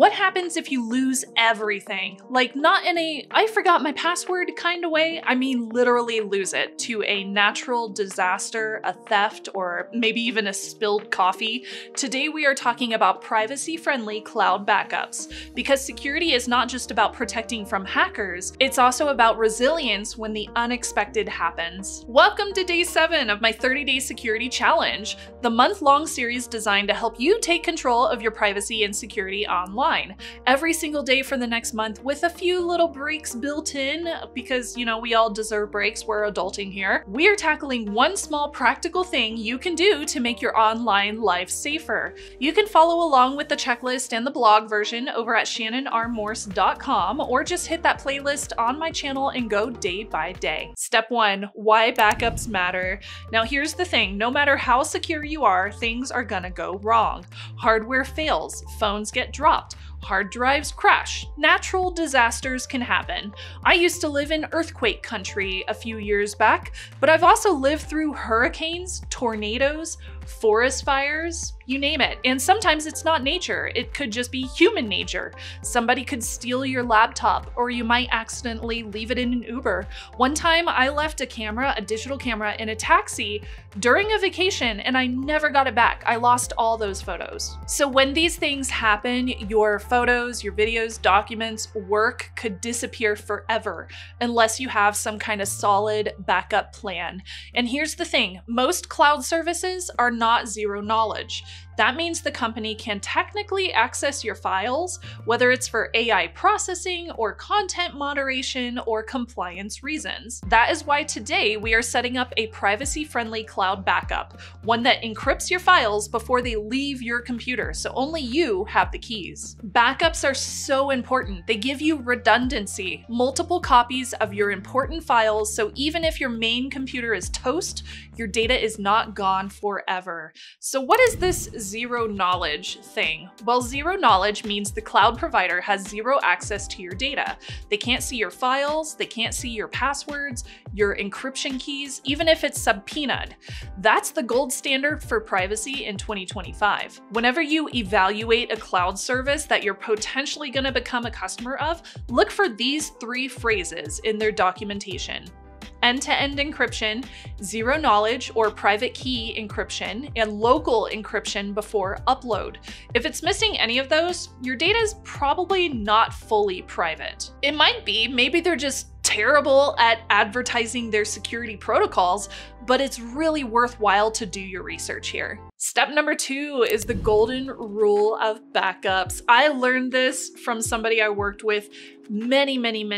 What happens if you lose everything? Like, not in a I forgot my password kind of way. I mean, literally lose it to a natural disaster, a theft, or maybe even a spilled coffee. Today we are talking about privacy-friendly cloud backups, because security is not just about protecting from hackers, it's also about resilience when the unexpected happens. Welcome to day 7 of my 30-day security challenge, the month-long series designed to help you take control of your privacy and security online. Every single day for the next month, with a few little breaks built in, because you know we all deserve breaks, we're adulting here. We are tackling one small practical thing you can do to make your online life safer. You can follow along with the checklist and the blog version over at shannonrmorse.com, or just hit that playlist on my channel and go day by day. Step 1, why backups matter. Now here's the thing, no matter how secure you are, things are gonna go wrong. Hardware fails, phones get dropped, hard drives crash, natural disasters can happen. I used to live in earthquake country a few years back, but I've also lived through hurricanes, tornadoes, forest fires, you name it. And sometimes it's not nature, it could just be human nature. Somebody could steal your laptop, or you might accidentally leave it in an Uber. One time I left a digital camera in a taxi during a vacation, and I never got it back. I lost all those photos. So when these things happen, your photos, your videos, documents, work could disappear forever unless you have some kind of solid backup plan. And here's the thing, most cloud services are not zero knowledge. That means the company can technically access your files, whether it's for AI processing or content moderation or compliance reasons. That is why today we are setting up a privacy-friendly cloud backup, one that encrypts your files before they leave your computer, so only you have the keys. Backups are so important. They give you redundancy, multiple copies of your important files, so even if your main computer is toast, your data is not gone forever. So what is this zero knowledge thing? Well, zero knowledge means the cloud provider has zero access to your data. They can't see your files, they can't see your passwords, your encryption keys, even if it's subpoenaed. That's the gold standard for privacy in 2025. Whenever you evaluate a cloud service that you're potentially going to become a customer of, look for these 3 phrases in their documentation: end-to-end encryption, zero knowledge or private key encryption, and local encryption before upload. If it's missing any of those, your data is probably not fully private. It might be, maybe they're just terrible at advertising their security protocols, but it's really worthwhile to do your research here. Step number 2 is the golden rule of backups. I learned this from somebody I worked with many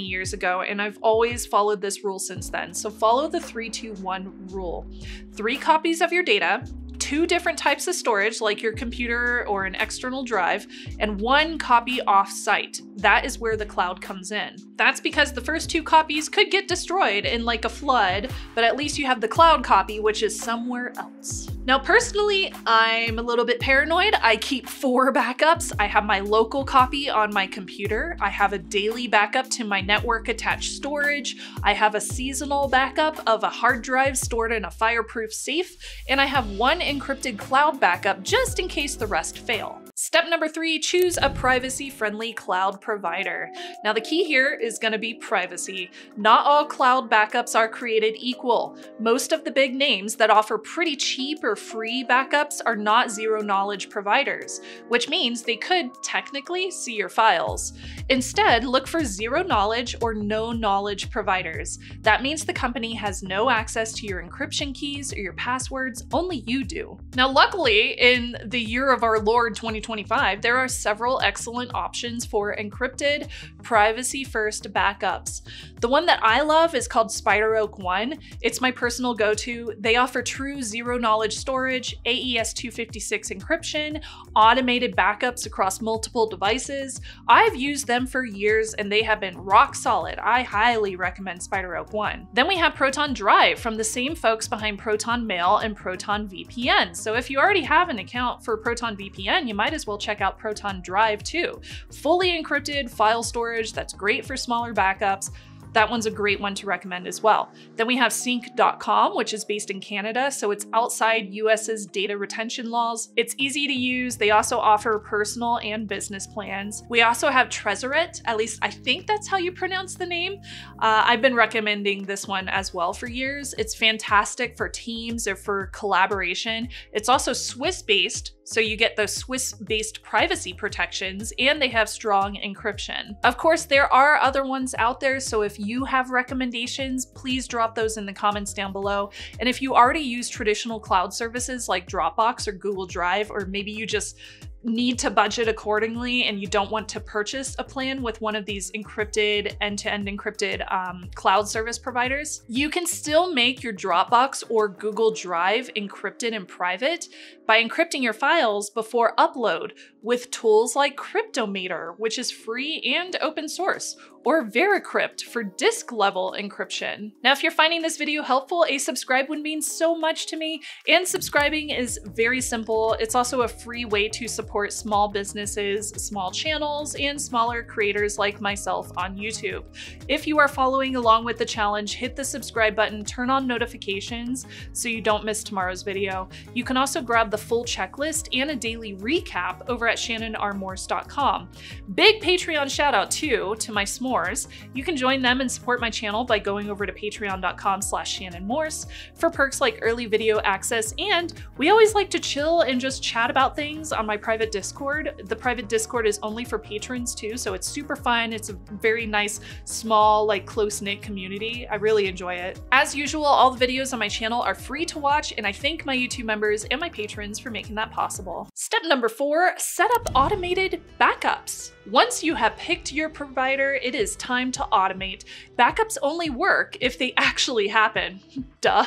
years ago, and I've always followed this rule since then. So follow the 3-2-1 rule. 3 copies of your data, 2 different types of storage, like your computer or an external drive, and 1 copy off-site. That is where the cloud comes in. That's because the first 2 copies could get destroyed in like a flood, but at least you have the cloud copy, which is somewhere else. Now, personally, I'm a little bit paranoid. I keep 4 backups. I have my local copy on my computer. I have a daily backup to my network attached storage. I have a seasonal backup of a hard drive stored in a fireproof safe. And I have 1 encrypted cloud backup just in case the rest fail. Step number 3, choose a privacy-friendly cloud provider. Now the key here is going to be privacy. Not all cloud backups are created equal. Most of the big names that offer pretty cheap or free backups are not zero-knowledge providers, which means they could technically see your files. Instead, look for zero-knowledge or no-knowledge providers. That means the company has no access to your encryption keys or your passwords, only you do. Now luckily, in the year of our Lord 2025, there are several excellent options for encrypted, privacy-first backups. The one that I love is called SpiderOak One. It's my personal go-to. They offer true zero-knowledge storage, AES-256 encryption, automated backups across multiple devices. I've used them for years and they have been rock solid. I highly recommend SpiderOak One. Then we have Proton Drive from the same folks behind Proton Mail and Proton VPN. So if you already have an account for Proton VPN, you might as well check out Proton Drive too. Fully encrypted file storage that's great for smaller backups. That one's a great one to recommend as well. Then we have Sync.com, which is based in Canada, so it's outside US's data retention laws. It's easy to use. They also offer personal and business plans. We also have Tresorit, at least I think that's how you pronounce the name. I've been recommending this one as well for years. It's fantastic for teams or for collaboration. It's also Swiss-based, so you get the Swiss-based privacy protections, and they have strong encryption. Of course, there are other ones out there, so if you have recommendations, please drop those in the comments down below. And if you already use traditional cloud services like Dropbox or Google Drive, or maybe you just need to budget accordingly and you don't want to purchase a plan with one of these encrypted, end-to-end encrypted cloud service providers, you can still make your Dropbox or Google Drive encrypted and private by encrypting your files before upload with tools like Cryptomator, which is free and open source, or VeraCrypt for disk level encryption. Now, if you're finding this video helpful, a subscribe would mean so much to me, and subscribing is very simple. It's also a free way to support small businesses, small channels, and smaller creators like myself on YouTube. If you are following along with the challenge, hit the subscribe button, turn on notifications so you don't miss tomorrow's video. You can also grab the full checklist and a daily recap over at shannonrmorse.com. Big Patreon shout out too to my s'mores. You can join them and support my channel by going over to patreon.com/Shannon Morse for perks like early video access, and we always like to chill and just chat about things on my private Discord. The private Discord is only for patrons too, so it's super fun. It's a very nice, small, like close-knit community. I really enjoy it. As usual, all the videos on my channel are free to watch, and I thank my YouTube members and my patrons for making that possible. Step number 4, set up automated backups. Once you have picked your provider, it is time to automate. Backups only work if they actually happen. Duh.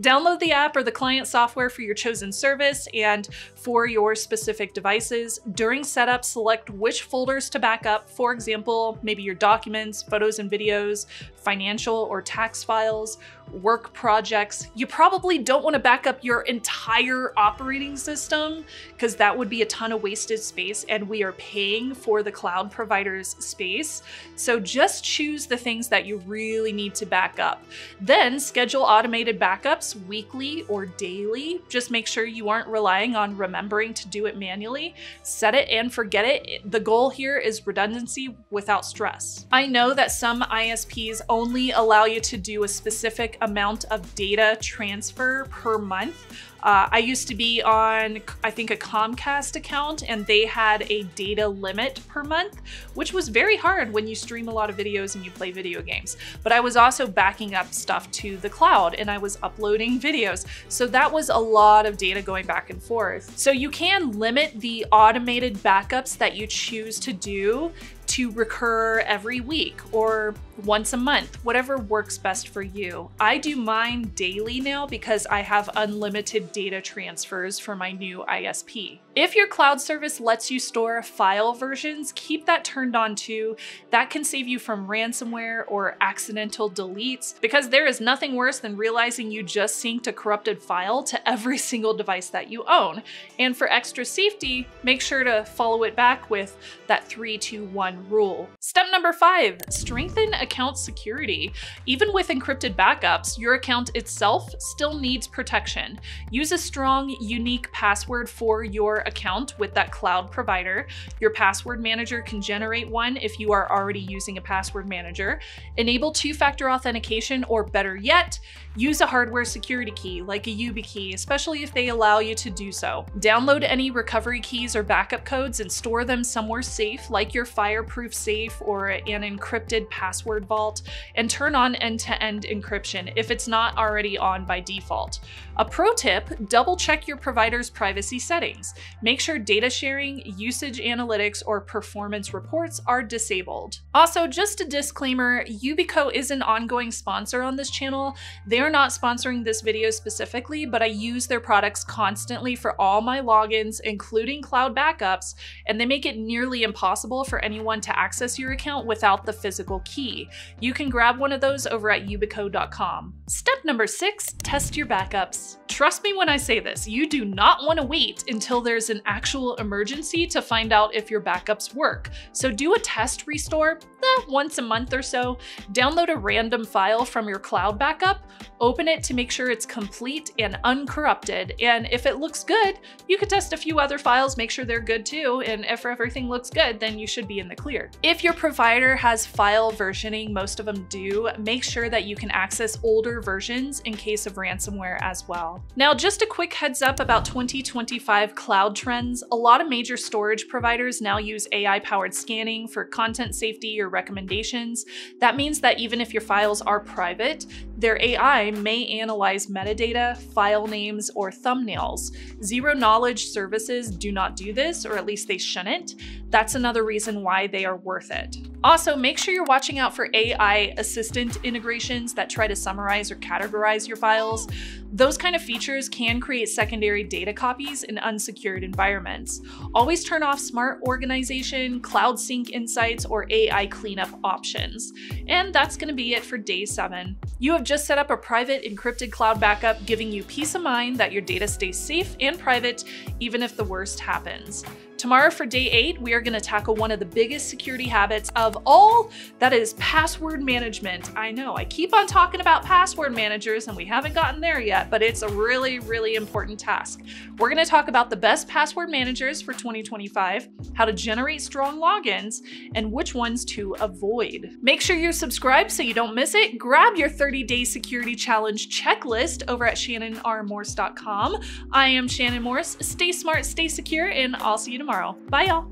Download the app or the client software for your chosen service and for your specific devices. During setup, select which folders to back up. For example, maybe your documents, photos and videos, financial or tax files, work projects. You probably don't want to back up your entire operating system because that would be a ton of wasted space, and we are paying for the cloud provider's space. So just choose the things that you really need to back up. Then schedule automated backups weekly or daily. Just make sure you aren't relying on remembering to do it manually. Set it and forget it. The goal here is redundancy without stress. I know that some ISPs only allow you to do a specific amount of data transfer per month. I used to be on, I think, a Comcast account, and they had a data limit per month, which was very hard when you stream a lot of videos and you play video games. But I was also backing up stuff to the cloud, and I was uploading videos. So that was a lot of data going back and forth. So you can limit the automated backups that you choose to do to recur every week or once a month, whatever works best for you. I do mine daily now because I have unlimited data transfers for my new ISP. If your cloud service lets you store file versions, keep that turned on too. That can save you from ransomware or accidental deletes, because there is nothing worse than realizing you just synced a corrupted file to every single device that you own. And for extra safety, make sure to follow it back with that 3-2-1 rule. Step number 5, strengthen account security. Even with encrypted backups, your account itself still needs protection. Use a strong, unique password for your account with that cloud provider. Your password manager can generate one if you are already using a password manager. Enable 2-factor authentication, or better yet, use a hardware security key like a YubiKey, especially if they allow you to do so. Download any recovery keys or backup codes and store them somewhere safe, like your fireproof safe or an encrypted password vault, and turn on end-to-end encryption if it's not already on by default. A pro tip, double check your provider's privacy settings. Make sure data sharing, usage analytics, or performance reports are disabled. Also, just a disclaimer, Yubico is an ongoing sponsor on this channel. They are not sponsoring this video specifically, but I use their products constantly for all my logins, including cloud backups, and they make it nearly impossible for anyone to access your account without the physical key. You can grab one of those over at yubico.com. Step number 6, test your backups. Trust me when I say this, you do not want to wait until there's an actual emergency to find out if your backups work. So do a test restore once a month or so, download a random file from your cloud backup, open it to make sure it's complete and uncorrupted. And if it looks good, you could test a few other files, make sure they're good too. And if everything looks good, then you should be in the clear. If your provider has file versioning, most of them do, make sure that you can access older versions in case of ransomware as well. Now, just a quick heads up about 2025 cloud trends. A lot of major storage providers now use AI-powered scanning for content safety or recommendations. That means that even if your files are private, their AI may analyze metadata, file names, or thumbnails. Zero-knowledge services do not do this, or at least they shouldn't. That's another reason why they are worth it. Also, make sure you're watching out for AI assistant integrations that try to summarize or categorize your files. Those kind of features can create secondary data copies in unsecured environments. Always turn off smart organization, cloud sync insights, or AI cleanup options. And that's going to be it for day 7. You have just set up a private encrypted cloud backup, giving you peace of mind that your data stays safe and private, even if the worst happens. Tomorrow for day 8, we are going to tackle one of the biggest security habits of all, that is password management. I know I keep on talking about password managers and we haven't gotten there yet, but it's a really, really important task. We're going to talk about the best password managers for 2025, how to generate strong logins, and which ones to avoid. Make sure you're subscribed so you don't miss it. Grab your 30-day security challenge checklist over at shannonrmorse.com. I am Shannon Morse. Stay smart, stay secure, and I'll see you tomorrow. Bye, y'all.